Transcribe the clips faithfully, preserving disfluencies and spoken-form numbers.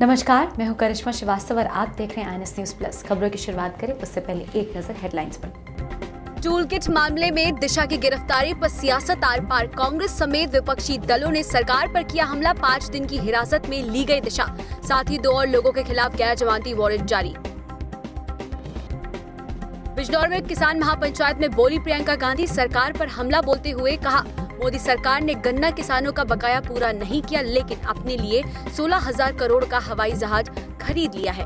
नमस्कार, मैं हूं करिश्मा श्रीवास्तव और आप देख रहे हैं आईएनएस न्यूज प्लस। खबरों की शुरुआत करें, उससे पहले एक नजर हेडलाइंस पर। टूल किट मामले में दिशा की गिरफ्तारी पर सियासत आर पार, कांग्रेस समेत विपक्षी दलों ने सरकार पर किया हमला। पाँच दिन की हिरासत में ली गई दिशा, साथ ही दो और लोगों के खिलाफ गैर जमानती वारंट जारी। बिजनौर में किसान महापंचायत में बोली प्रियंका गांधी, सरकार पर हमला बोलते हुए कहा, मोदी सरकार ने गन्ना किसानों का बकाया पूरा नहीं किया, लेकिन अपने लिए सोलह हजार करोड़ का हवाई जहाज खरीद लिया है।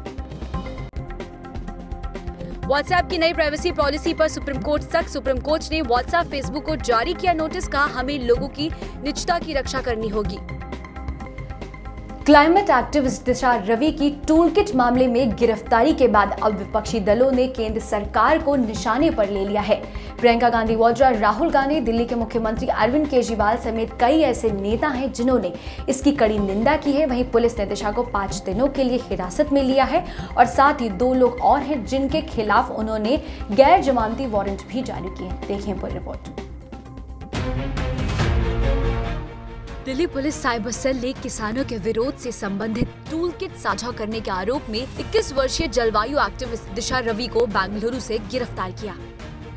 व्हाट्सऐप की नई प्राइवेसी पॉलिसी पर सुप्रीम कोर्ट तक, सुप्रीम कोर्ट ने व्हाट्सऐप फेसबुक को जारी किया नोटिस, कहा हमें लोगों की निजता की रक्षा करनी होगी। क्लाइमेट एक्टिविस्ट दिशा रवि की टूलकिट मामले में गिरफ्तारी के बाद अब विपक्षी दलों ने केंद्र सरकार को निशाने पर ले लिया है। प्रियंका गांधी वाड्रा, राहुल गांधी, दिल्ली के मुख्यमंत्री अरविंद केजरीवाल समेत कई ऐसे नेता हैं जिन्होंने इसकी कड़ी निंदा की है। वहीं पुलिस ने दिशा को पाँच दिनों के लिए हिरासत में लिया है और साथ ही दो लोग और हैं जिनके खिलाफ उन्होंने गैर जमानती वारंट भी जारी किए हैं। देखें पूरी report. Delhi police cyber cell ने किसानों के विरोध से संबंधित टूलकिट साझा करने के आरोप में इक्कीस वर्षीय जलवायु एक्टिविस्ट दिशा रवि को बेंगलुरु से गिरफ्तार किया।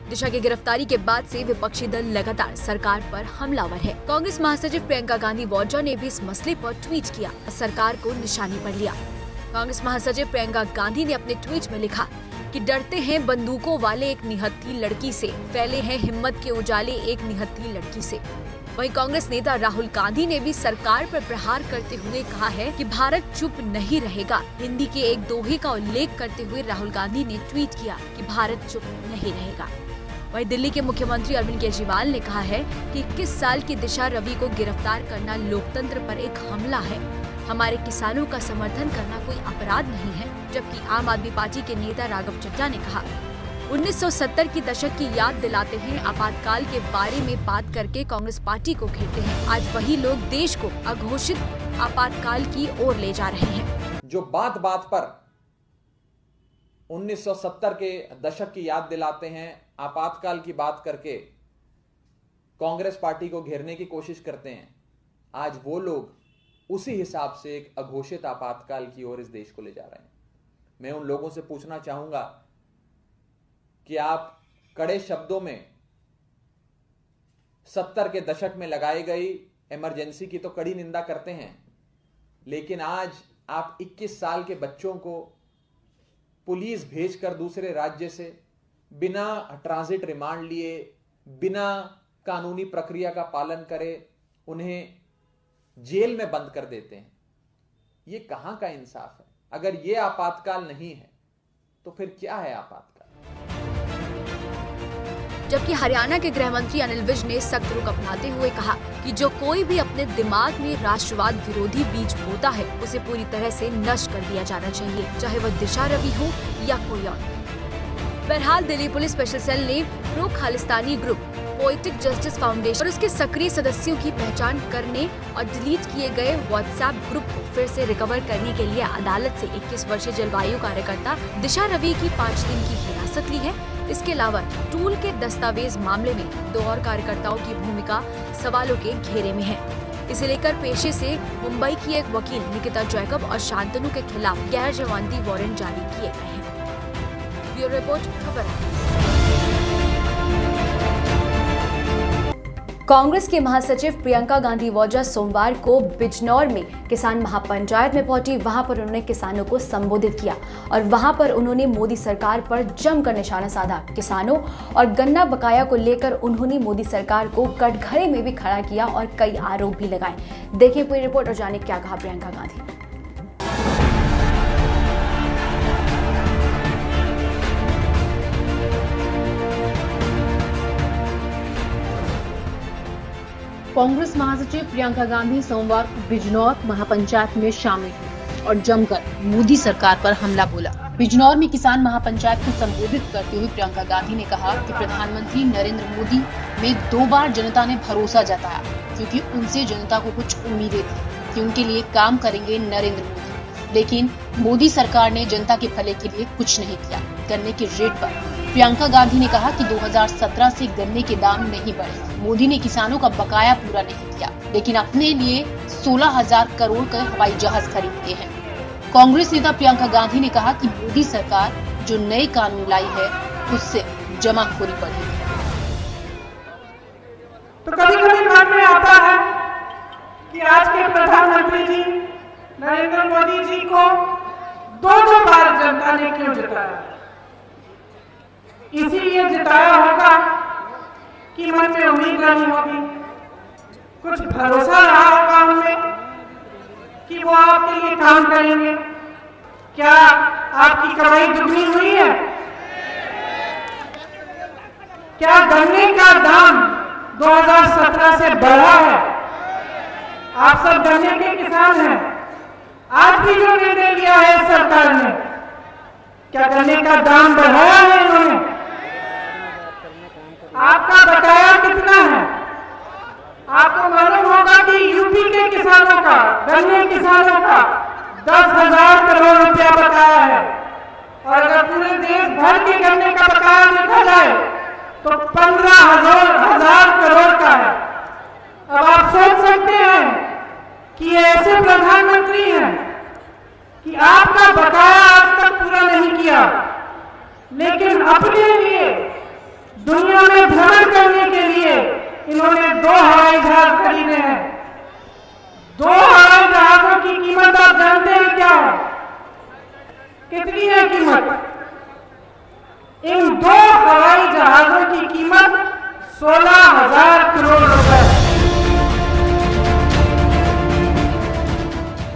दिशा की गिरफ्तारी के बाद से विपक्षी दल लगातार सरकार पर हमलावर है। कांग्रेस महासचिव प्रियंका गांधी वाड्रा ने भी इस मसले पर ट्वीट किया, सरकार को निशाने पर लिया। कांग्रेस महासचिव प्रियंका गांधी ने अपने ट्वीट में लिखा कि डरते हैं बंदूकों वाले एक निहत्थी लड़की से, फैले हैं हिम्मत के उजाले एक निहत्थी लड़की से। वहीं कांग्रेस नेता राहुल गांधी ने भी सरकार पर प्रहार करते हुए कहा है कि भारत चुप नहीं रहेगा। हिंदी के एक दोहे का उल्लेख करते हुए राहुल गांधी ने ट्वीट किया कि भारत चुप नहीं रहेगा। वहीं दिल्ली के मुख्यमंत्री अरविंद केजरीवाल ने कहा है कि इक्कीस साल की दिशा रवि को गिरफ्तार करना लोकतंत्र पर एक हमला है। हमारे किसानों का समर्थन करना कोई अपराध नहीं है। जबकि आम आदमी पार्टी के नेता राघव चड्डा ने कहा, उन्नीस सौ सत्तर की दशक की याद दिलाते हैं, आपातकाल के बारे में बात करके कांग्रेस पार्टी को घेरते हैं। आज वही लोग देश को अघोषित आपातकाल की ओर ले जा रहे हैं। जो बात बात पर उन्नीस सौ सत्तर के दशक की याद दिलाते हैं, आपातकाल की बात करके कांग्रेस पार्टी को घेरने की कोशिश करते हैं, आज वो लोग उसी हिसाब से एक अघोषित आपातकाल की ओर इस देश को ले जा रहे हैं। मैं उन लोगों से पूछना चाहूंगा कि आप कड़े शब्दों में सत्तर के दशक में लगाई गई इमरजेंसी की तो कड़ी निंदा करते हैं, लेकिन आज आप इक्कीस साल के बच्चों को पुलिस भेजकर दूसरे राज्य से बिना ट्रांजिट रिमांड लिए, बिना कानूनी प्रक्रिया का पालन करे उन्हें जेल में बंद कर देते हैं। ये कहाँ का इंसाफ है? अगर ये आपातकाल नहीं है तो फिर क्या है आपातकाल? जबकि हरियाणा के गृह मंत्री अनिल विज ने सख्त रुख अपनाते हुए कहा कि जो कोई भी अपने दिमाग में राष्ट्रवाद विरोधी बीज बोता है उसे पूरी तरह से नष्ट कर दिया जाना चाहिए, चाहे वह दिशा रवि हो या कोई और। बहरहाल दिल्ली पुलिस स्पेशल सेल ने pro Khalistani group, poetic justice foundation और उसके सक्रिय सदस्यों की पहचान करने और डिलीट किए गए व्हाट्सऐप ग्रुप को फिर से रिकवर करने के लिए अदालत से इक्कीस वर्षीय जलवायु कार्यकर्ता दिशा रवि की पाँच दिन की हिरासत ली है। इसके अलावा टूल के दस्तावेज मामले में दो और कार्यकर्ताओं की भूमिका सवालों के घेरे में है। इसे लेकर पेशे से मुंबई की एक वकील निकिता जैकब और शांतनु के खिलाफ गैर जमानती वारंट जारी किए गए हैं। ब्यूरो रिपोर्ट, खबर। कांग्रेस के महासचिव प्रियंका गांधी वाड्रा सोमवार को बिजनौर में किसान महापंचायत में पहुंची। वहां पर उन्होंने किसानों को संबोधित किया और वहां पर उन्होंने मोदी सरकार पर जमकर निशाना साधा। किसानों और गन्ना बकाया को लेकर उन्होंने मोदी सरकार को कटघरे में भी खड़ा किया और कई आरोप भी लगाए। देखिए पूरी रिपोर्ट और जाने क्या कहा प्रियंका गांधी। कांग्रेस महासचिव प्रियंका गांधी सोमवार को बिजनौर महापंचायत में शामिल हुई और जमकर मोदी सरकार पर हमला बोला। बिजनौर में किसान महापंचायत को संबोधित करते हुए प्रियंका गांधी ने कहा कि प्रधानमंत्री नरेंद्र मोदी में दो बार जनता ने भरोसा जताया, क्योंकि उनसे जनता को कुछ उम्मीदें थी कि उनके लिए काम करेंगे नरेंद्र मोदी, लेकिन मोदी सरकार ने जनता के भले के लिए कुछ नहीं किया। गन्ने के रेट पर प्रियंका गांधी ने कहा कि दो हजार सत्रह से गन्ने के दाम नहीं बढ़े। मोदी ने किसानों का बकाया पूरा नहीं किया, लेकिन अपने लिए सोलह हजार करोड़ का हवाई जहाज खरीद लिए हैं। कांग्रेस नेता प्रियंका गांधी ने कहा कि मोदी सरकार जो नए कानून लाई है उससे जमाखोरी बढ़ेगी। तो कभी कभी मन में आता है कि आज के प्रधानमंत्री जी नरेंद्र मोदी जी को दोनों बार जनता ने क्यों जिताया, इसीलिए जिताया होगा कि मन में उम्मीद नहीं होगी, कुछ भरोसा रहा होगा उनमें कि वो आपके लिए काम करेंगे। क्या आपकी कमाई दुगनी हुई है? क्या गन्ने का दाम दो हज़ार सत्रह से बढ़ा है? आप सब गन्ने के किसान हैं, आज भी जो निर्णय लिया है सरकार ने, क्या गन्ने का दाम बढ़ाया है इन्होंने? आपका बकाया कितना है? आपको मालूम होगा कि यूपी के किसानों का, गन्ने किसानों का दस हजार करोड़ रुपया बकाया है, और अगर पूरे देश भर के गन्ने का बकाया देखा जाए तो पंद्रह हजार हजार करोड़ का है। अब आप सोच सकते हैं कि ये ऐसे प्रधानमंत्री हैं कि आपका बकाया आज तक पूरा नहीं किया, लेकिन अपने लिए दुनिया में भ्रमण करने के लिए इन्होंने दो हवाई जहाज खरीदे हैं। दो हवाई जहाजों की कीमत आप जानते हैं क्या है? कितनी है कीमत? इन दो हवाई जहाजों की कीमत सोलह हजार करोड़ रुपए।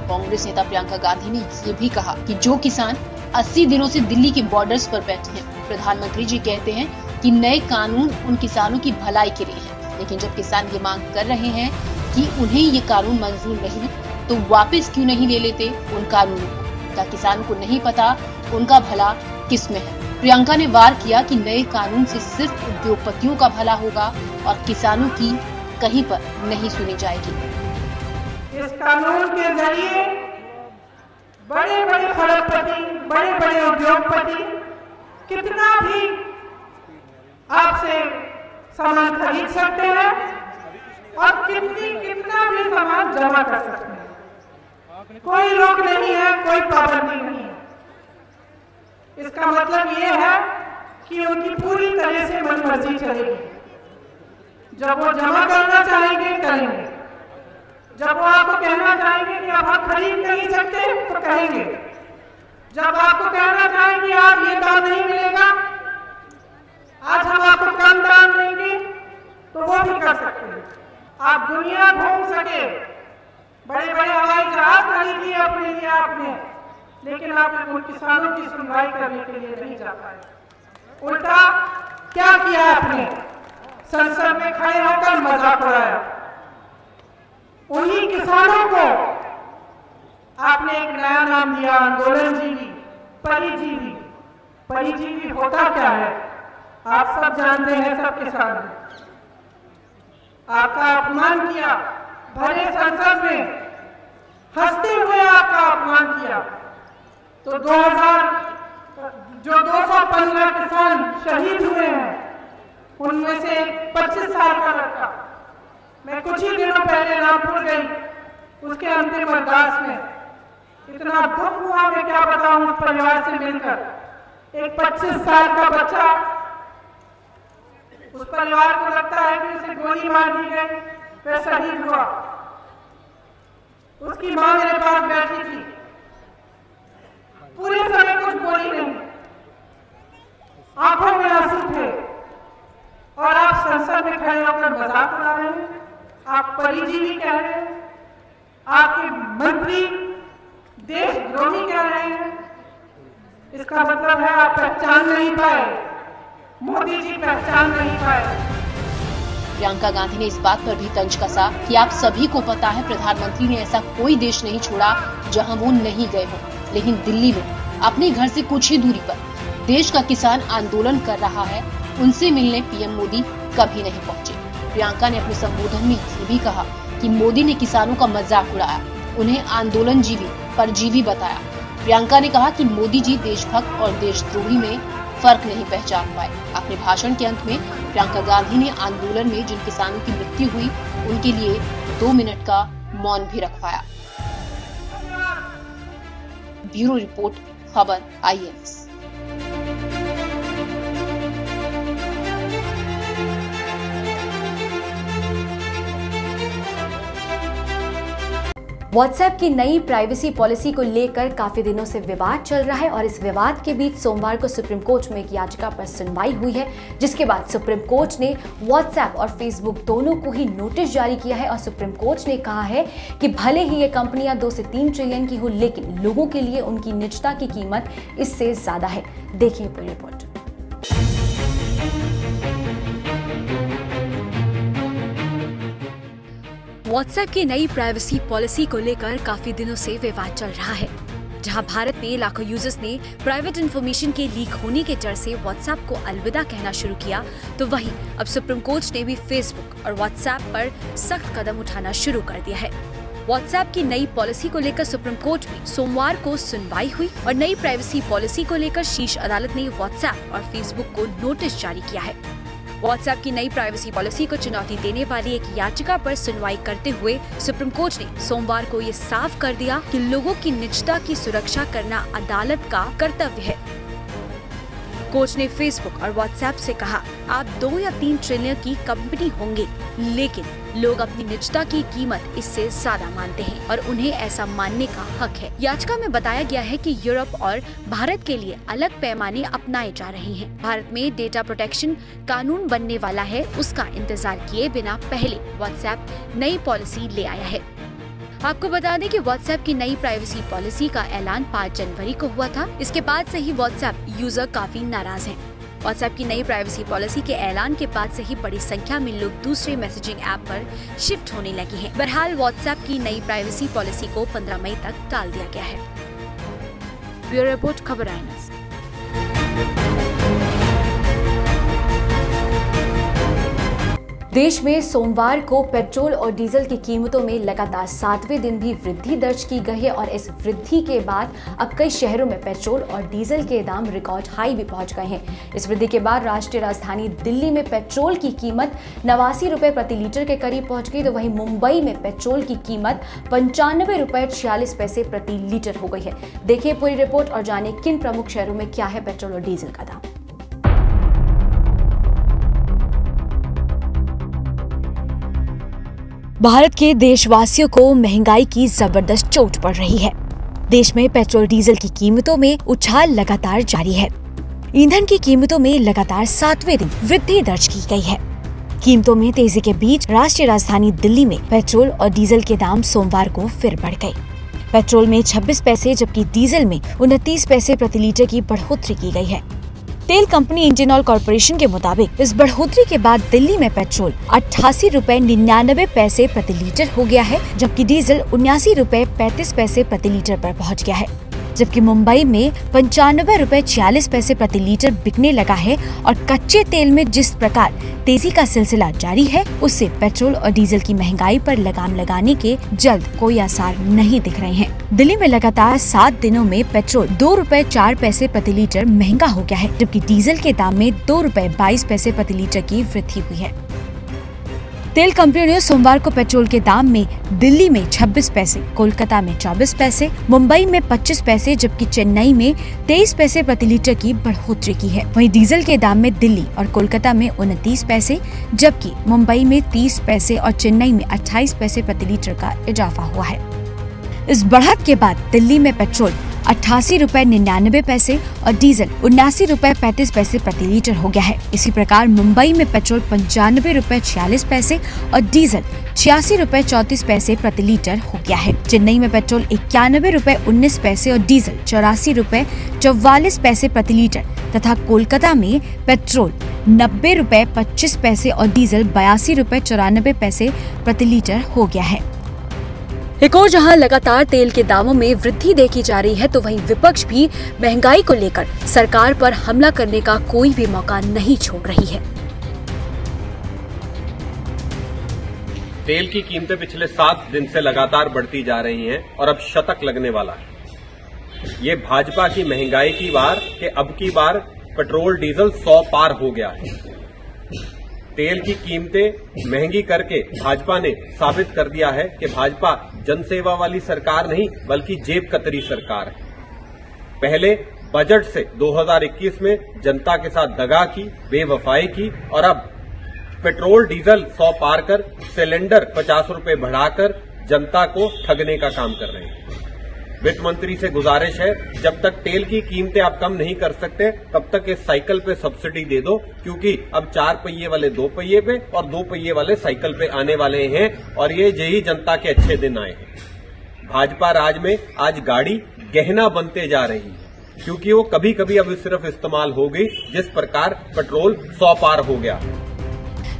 कांग्रेस नेता प्रियंका गांधी ने ये भी कहा कि जो किसान अस्सी दिनों से दिल्ली के बॉर्डर्स पर बैठे हैं, प्रधानमंत्री जी कहते हैं कि नए कानून उन किसानों की भलाई के लिए है, लेकिन जब किसान ये मांग कर रहे हैं कि उन्हें ये कानून मंजूर नहीं तो वापस क्यों नहीं ले लेते उन कानूनों को? क्या किसान को नहीं पता उनका भला किस में है? प्रियंका ने वार किया कि नए कानून से सिर्फ उद्योगपतियों का भला होगा और किसानों की कहीं पर नहीं सुनी जाएगी। इस कानून के जरिए बड़े बड़े खरबपति, बड़े बड़े उद्योगपति कितना भी आपसे सामान खरीद सकते हैं और कितनी कितना भी सामान जमा कर सकते हैं, कोई रोक नहीं है, कोई पाबंदी नहीं है। इसका मतलब ये है कि उनकी पूरी तरह से मनमर्जी चलेगी। जब वो जमा करना चाहेंगे करेंगे, जब वो आपको कहना चाहेंगे कि आप खरीद नहीं सकते तो कहेंगे, जब आपको कहना चाहेंगे आप ये दाम नहीं मिलेगा, आज हम आपको कम दाम देंगे, तो वो भी कर सकते हैं। आप दुनिया घूम सके, बड़े बड़े हवाई जहाज खरीद लिए अपने लिए आपने, लेकिन आप उन किसानों की सुनवाई करने के लिए नहीं जा पाए। उल्टा क्या किया आपने? संसद में खड़े होकर मजाक उड़ाया। उन्हीं किसानों को आपने एक नया नाम दिया, आंदोलन जीवी, परिजीवी। परिजीवी होता क्या है आप सब जानते हैं, सब किसान। आपका अपमान किया भरे संसद में, हंसते हुए आपका अपमान किया, तो दो हज़ार जो दो सौ पंद्रह किसान शहीद हुए हैं उनमें से पच्चीस साल का लड़का, मैं कुछ ही दिनों पहले रामपुर गई उसके अंतिम अरदास में, इतना दुख हुआ मैं क्या बताऊं। उस परिवार से मिलकर एक पच्चीस साल का बच्चा, उस परिवार को लगता है कि उसे गोली मार दी गई, वह शहीद हुआ। उसकी मां मेरे पास बैठी थी, पूरे समय कुछ बोली नहीं, आंखों में आंसू थे, और आप संसद में खड़े होकर मजाक उड़ा रहे हैं, आप परिजीवी कह रहे हैं, आपके मंत्री देशद्रोही कह रहे हैं। इसका मतलब है आप पहचान नहीं पाए, मोदी जी पहचान नहीं पाए। प्रियंका गांधी ने इस बात पर भी तंज कसा कि आप सभी को पता है प्रधानमंत्री ने ऐसा कोई देश नहीं छोड़ा जहां वो नहीं गए हो, लेकिन दिल्ली में अपने घर से कुछ ही दूरी पर देश का किसान आंदोलन कर रहा है, उनसे मिलने पीएम मोदी कभी नहीं पहुंचे। प्रियंका ने अपने संबोधन में ये भी कहा कि मोदी ने किसानों का मजाक उड़ाया, उन्हें आंदोलन जीवी, परजीवी बताया। प्रियंका ने कहा कि मोदी जी देशभक्त और देशद्रोही में फर्क नहीं पहचान पाए। अपने भाषण के अंत में प्रियंका गांधी ने आंदोलन में जिन किसानों की मृत्यु हुई उनके लिए दो मिनट का मौन भी रखवाया। ब्यूरो रिपोर्ट, खबर I A N S. WhatsApp की नई प्राइवेसी पॉलिसी को लेकर काफी दिनों से विवाद चल रहा है और इस विवाद के बीच सोमवार को सुप्रीम कोर्ट में एक याचिका पर सुनवाई हुई है, जिसके बाद सुप्रीम कोर्ट ने व्हाट्सऐप और फेसबुक दोनों को ही नोटिस जारी किया है और सुप्रीम कोर्ट ने कहा है कि भले ही ये कंपनियां दो से तीन ट्रिलियन की हो, लेकिन लोगों के लिए उनकी निजता की कीमत इससे ज्यादा है। देखिए पूरी रिपोर्ट। व्हाट्सऐप की नई प्राइवेसी पॉलिसी को लेकर काफी दिनों से विवाद चल रहा है, जहां भारत में लाखों यूजर्स ने प्राइवेट इंफॉर्मेशन के लीक होने के डर से व्हाट्सऐप को अलविदा कहना शुरू किया, तो वहीं अब सुप्रीम कोर्ट ने भी फेसबुक और व्हाट्सऐप पर सख्त कदम उठाना शुरू कर दिया है। व्हाट्सऐप की नई पॉलिसी को लेकर सुप्रीम कोर्ट में सोमवार को सुनवाई हुई और नई प्राइवेसी पॉलिसी को लेकर शीर्ष अदालत ने व्हाट्सऐप और फेसबुक को नोटिस जारी किया है। व्हाट्सऐप की नई प्राइवेसी पॉलिसी को चुनौती देने वाली एक याचिका पर सुनवाई करते हुए सुप्रीम कोर्ट ने सोमवार को ये साफ कर दिया कि लोगों की निजता की सुरक्षा करना अदालत का कर्तव्य है। कोर्ट ने फेसबुक और व्हाट्सऐप से कहा, आप दो या तीन ट्रिलियन की कंपनी होंगे, लेकिन लोग अपनी निजता की कीमत इससे ज्यादा मानते हैं और उन्हें ऐसा मानने का हक है। याचिका में बताया गया है कि यूरोप और भारत के लिए अलग पैमाने अपनाए जा रहे हैं। भारत में डेटा प्रोटेक्शन कानून बनने वाला है, उसका इंतजार किए बिना पहले व्हाट्सऐप नई पॉलिसी ले आया है। आपको बता दें कि व्हाट्सऐप की नई प्राइवेसी पॉलिसी का ऐलान पाँच जनवरी को हुआ था। इसके बाद से ही व्हाट्सऐप यूजर काफी नाराज हैं। व्हाट्सऐप की नई प्राइवेसी पॉलिसी के ऐलान के बाद से ही बड़ी संख्या में लोग दूसरे मैसेजिंग ऐप पर शिफ्ट होने लगे हैं। बहरहाल व्हाट्सऐप की नई प्राइवेसी पॉलिसी को पंद्रह मई तक टाल दिया गया है। ब्यूरो रिपोर्ट, खबर आई ए एन एस। देश में सोमवार को पेट्रोल और डीजल की कीमतों में लगातार सातवें दिन भी वृद्धि दर्ज की गई है और इस वृद्धि के बाद अब कई शहरों में पेट्रोल और डीजल के दाम रिकॉर्ड हाई भी पहुंच गए हैं। इस वृद्धि के बाद राष्ट्रीय राजधानी दिल्ली में पेट्रोल की कीमत नवासी रुपये प्रति लीटर के करीब पहुंच गई, तो वहीं मुंबई में पेट्रोल की कीमत पंचानवे रुपये छियालीस पैसे प्रति लीटर हो गई है। देखिए पूरी रिपोर्ट और जाने किन प्रमुख शहरों में क्या है पेट्रोल और डीजल का दाम। भारत के देशवासियों को महंगाई की जबरदस्त चोट पड़ रही है। देश में पेट्रोल डीजल की कीमतों में उछाल लगातार जारी है। ईंधन की कीमतों में लगातार सातवें दिन वृद्धि दर्ज की गई है। कीमतों में तेजी के बीच राष्ट्रीय राजधानी दिल्ली में पेट्रोल और डीजल के दाम सोमवार को फिर बढ़ गए। पेट्रोल में छब्बीस पैसे जबकि डीजल में उनतीस पैसे प्रति लीटर की बढ़ोतरी की गयी है। तेल कंपनी इंडियन ऑयल कार्पोरेशन के मुताबिक इस बढ़ोतरी के बाद दिल्ली में पेट्रोल अट्ठासी रूपए निन्यानबे पैसे प्रति लीटर हो गया है, जबकि डीजल उन्यासी रूपए पैंतीस पैसे प्रति लीटर पर पहुंच गया है, जबकि मुंबई में पंचानबे रूपए छियालीस पैसे प्रति लीटर बिकने लगा है। और कच्चे तेल में जिस प्रकार तेजी का सिलसिला जारी है, उससे पेट्रोल और डीजल की महंगाई पर लगाम लगाने के जल्द कोई आसार नहीं दिख रहे हैं। दिल्ली में लगातार सात दिनों में पेट्रोल दो रूपए चार पैसे प्रति लीटर महंगा हो गया है, जबकि डीजल के दाम में दो रूपए बाईस पैसे प्रति लीटर की वृद्धि हुई है। तेल कंपनियों ने सोमवार को पेट्रोल के दाम में दिल्ली में छब्बीस पैसे, कोलकाता में चौबीस पैसे, मुंबई में पच्चीस पैसे जबकि चेन्नई में तेईस पैसे प्रति लीटर की बढ़ोतरी की है। वहीं डीजल के दाम में दिल्ली और कोलकाता में उनतीस पैसे जबकि मुंबई में तीस पैसे और चेन्नई में अट्ठाईस पैसे प्रति लीटर का इजाफा हुआ है। इस बढ़त के बाद दिल्ली में पेट्रोल अट्ठासी रूपए निन्यानबे पैसे और डीजल उन्यासी रूपए पैंतीस पैसे प्रति लीटर हो गया है। इसी प्रकार मुंबई में पेट्रोल पंचानबे रूपए छियालीस पैसे और डीजल छियासी रूपए चौतीस पैसे प्रति लीटर हो गया है। चेन्नई में पेट्रोल इक्यानबे रूपए उन्नीस पैसे और डीजल चौरासी रूपए चौवालीस पैसे प्रति लीटर तथा कोलकाता में पेट्रोल नब्बे रूपए पच्चीस पैसे और डीजल बयासी रूपए चौरानबे पैसे प्रति लीटर हो गया है। एक और जहां लगातार तेल के दामों में वृद्धि देखी जा रही है, तो वहीं विपक्ष भी महंगाई को लेकर सरकार पर हमला करने का कोई भी मौका नहीं छोड़ रही है। तेल की कीमतें पिछले सात दिन से लगातार बढ़ती जा रही हैं और अब शतक लगने वाला है। ये भाजपा की महंगाई की बार के अब की बार पेट्रोल डीजल सौ पार हो गया है। तेल की कीमतें महंगी करके भाजपा ने साबित कर दिया है कि भाजपा जनसेवा वाली सरकार नहीं बल्कि जेब कतरी सरकार है। पहले बजट से दो हज़ार इक्कीस में जनता के साथ दगा की, बेवफाई की और अब पेट्रोल डीजल सौ पार कर सिलेंडर पचास रुपए बढ़ाकर जनता को ठगने का काम कर रहे हैं। वित्त मंत्री से गुजारिश है, जब तक तेल की कीमतें आप कम नहीं कर सकते तब तक इस साइकिल पे सब्सिडी दे दो, क्योंकि अब चार पहिए वाले दो पहिए पे और दो पहिए वाले साइकिल पे आने वाले हैं और ये यही जनता के अच्छे दिन आए हैं। भाजपा राज में आज गाड़ी गहना बनते जा रही है, क्योंकि वो कभी कभी अब सिर्फ इस्तेमाल हो गई, जिस प्रकार पेट्रोल सौ पार हो गया।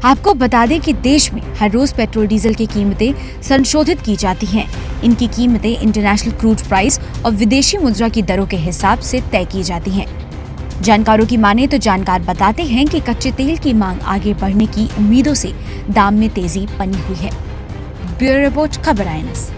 आपको बता दें कि देश में हर रोज पेट्रोल डीजल की कीमतें संशोधित की जाती हैं। इनकी कीमतें इंटरनेशनल क्रूड प्राइस और विदेशी मुद्रा की दरों के हिसाब से तय की जाती हैं। जानकारों की माने तो जानकार बताते हैं कि कच्चे तेल की मांग आगे बढ़ने की उम्मीदों से दाम में तेजी बनी हुई है। ब्यूरो रिपोर्ट, खबर आई एन एस।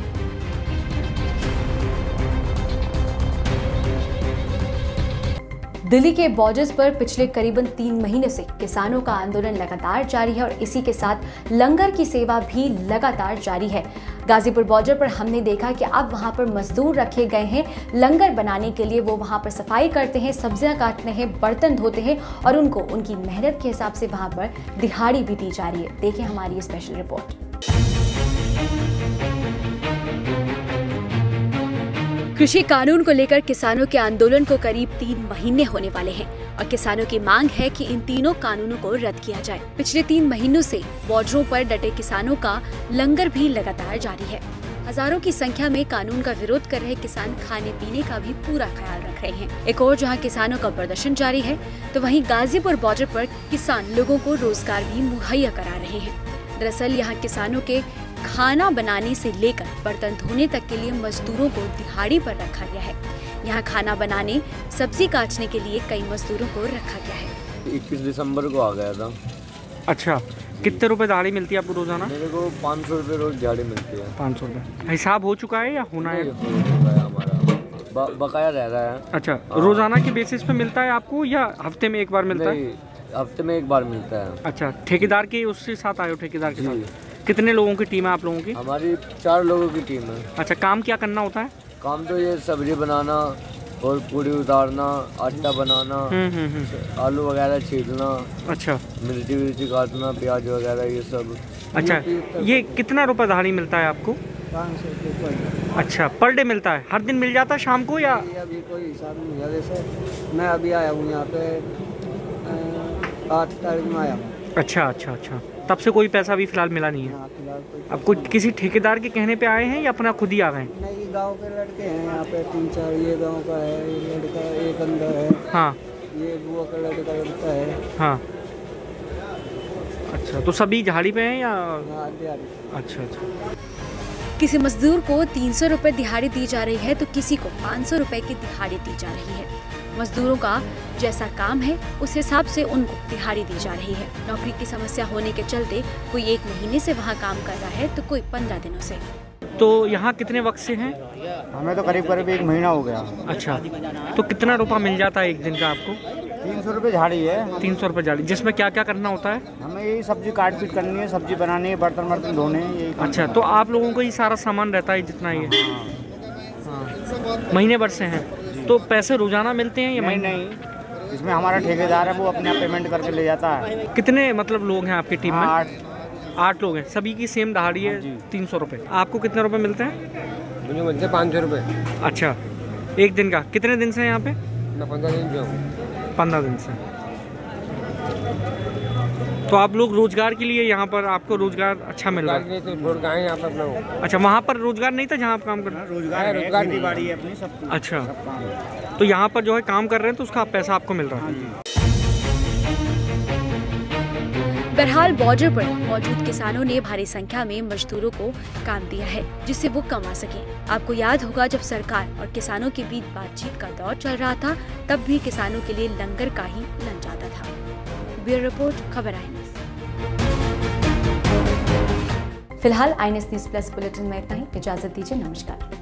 दिल्ली के बॉर्डर्स पर पिछले करीबन तीन महीने से किसानों का आंदोलन लगातार जारी है और इसी के साथ लंगर की सेवा भी लगातार जारी है। गाजीपुर बॉर्डर पर हमने देखा कि अब वहां पर मजदूर रखे गए हैं लंगर बनाने के लिए। वो वहां पर सफाई करते हैं, सब्जियां काटते हैं, बर्तन धोते हैं और उनको उनकी मेहनत के हिसाब से वहाँ पर दिहाड़ी भी दी जा रही है। देखिए हमारी ये स्पेशल रिपोर्ट। कृषि कानून को लेकर किसानों के आंदोलन को करीब तीन महीने होने वाले हैं और किसानों की मांग है कि इन तीनों कानूनों को रद्द किया जाए। पिछले तीन महीनों से बॉर्डरों पर डटे किसानों का लंगर भी लगातार जारी है। हजारों की संख्या में कानून का विरोध कर रहे किसान खाने पीने का भी पूरा ख्याल रख रहे हैं। एक और जहाँ किसानों का प्रदर्शन जारी है, तो वहीं गाजीपुर बॉर्डर पर किसान लोगों को रोजगार भी मुहैया करा रहे हैं। दरअसल यहाँ किसानों के खाना बनाने से लेकर बर्तन धोने तक के लिए मजदूरों को दिहाड़ी पर रखा गया है। यहाँ खाना बनाने, सब्जी काटने के लिए कई मजदूरों को रखा गया है। इक्कीस दिसंबर को आ गया था। अच्छा, कितने रुपए दिहाड़ी मिलती है आपको रोजाना? मेरे को पाँच सौ रुपये रोज दिहाड़ी मिलती है। पाँच सौ रुपये हिसाब हो चुका है या होना है? हमारा बकाया रह रहा है। अच्छा, रोजाना के बेसिस पे मिलता है आपको या हफ्ते में एक बार मिलता है? हफ्ते में एक बार मिलता है। अच्छा, ठेकेदार के उसके साथ आए हो? ठेकेदार के साथ। कितने लोगों की टीम है आप लोगों की? हमारी चार लोगों की टीम है। अच्छा, काम क्या करना होता है? काम तो ये सब्जी बनाना और पूरी उतारना, आटा बनाना, आलू वगैरह छीलना। अच्छा, मिर्ची विर्ची काटना, प्याज वगैरह ये सब। अच्छा, ये कितना रुपए दिहाड़ी मिलता है आपको? पाँच सौ। अच्छा, पर डे मिलता है? हर दिन मिल जाता है शाम को या अभी कोई हिसाब नहीं है? जैसे मैं अभी आया हूँ यहाँ पे आठ तारीख में आया। अच्छा अच्छा अच्छा, तब से कोई पैसा भी फिलहाल मिला नहीं है आपको? किसी ठेकेदार के कहने पे आए हैं या अपना खुद ही आ गए? नहीं, गांव के लड़के हैं यहाँ पे तीन चार। ये गांव का है, ये लड़का एक अंदर है। हाँ, ये बुआ का लड़का लड़का है। हाँ, अच्छा, तो सभी झाड़ी पे हैं या? हाँ, अच्छा अच्छा। किसी मजदूर को तीन सौ रुपये दिहाड़ी दी जा रही है तो किसी को पाँच सौ रुपये की दिहाड़ी दी जा रही है। मजदूरों का जैसा काम है उस हिसाब से उनको दिहाड़ी दी जा रही है। नौकरी की समस्या होने के चलते कोई एक महीने से वहाँ काम कर रहा है तो कोई पंद्रह दिनों से। तो यहाँ कितने वक्त से हैं? हमें तो करीब करीब एक महीना हो गया। अच्छा, तो कितना रुपया मिल जाता है एक दिन का आपको? तीन सौ रुपये झाड़ी है। तीन सौ रुपये झाड़ी, जिसमें क्या क्या करना होता है? हमें यही सब्जी काट पीट करनी है, सब्जी बनानी है, बर्तन बर्तन धोने। अच्छा, तो आप लोगों को ये सारा सामान रहता है जितना ये महीने भर से है? तो पैसे रोजाना मिलते हैं या नहीं? नहीं, इसमें हमारा ठेकेदार है, वो अपना पेमेंट करके ले जाता है। कितने मतलब लोग हैं आपकी टीम में? आठ आठ लोग हैं, सभी की सेम दिहाड़ी है तीन सौ रुपये। आपको कितने रुपए मिलते हैं? मुझे मिलते हैं पाँच सौ रुपये। अच्छा, एक दिन का? कितने दिन से यहाँ पे? पंद्रह दिन से। पंद्रह दिन से। तो आप लोग रोजगार के लिए यहाँ पर, आपको रोजगार अच्छा मिल रहा है? तो अच्छा, वहाँ पर रोजगार नहीं था जहाँ आप काम कर रहे? रोजगार, रोजगार की बारी है अपनी सब। अच्छा, सब तो यहाँ पर जो है काम कर रहे हैं तो उसका पैसा आपको मिल रहा है। बहरहाल बॉर्डर पर मौजूद किसानों ने भारी संख्या में मजदूरों को काम दिया है जिससे वो कमा सकें। आपको याद होगा जब सरकार और किसानों के बीच बातचीत का दौर चल रहा था तब भी किसानों के लिए लंगर का ही लन जाता था। ब्यूरो रिपोर्ट, खबर आई एन एस। फिलहाल I N S news plus bulletin में इतना ही। इजाजत दीजिए, नमस्कार।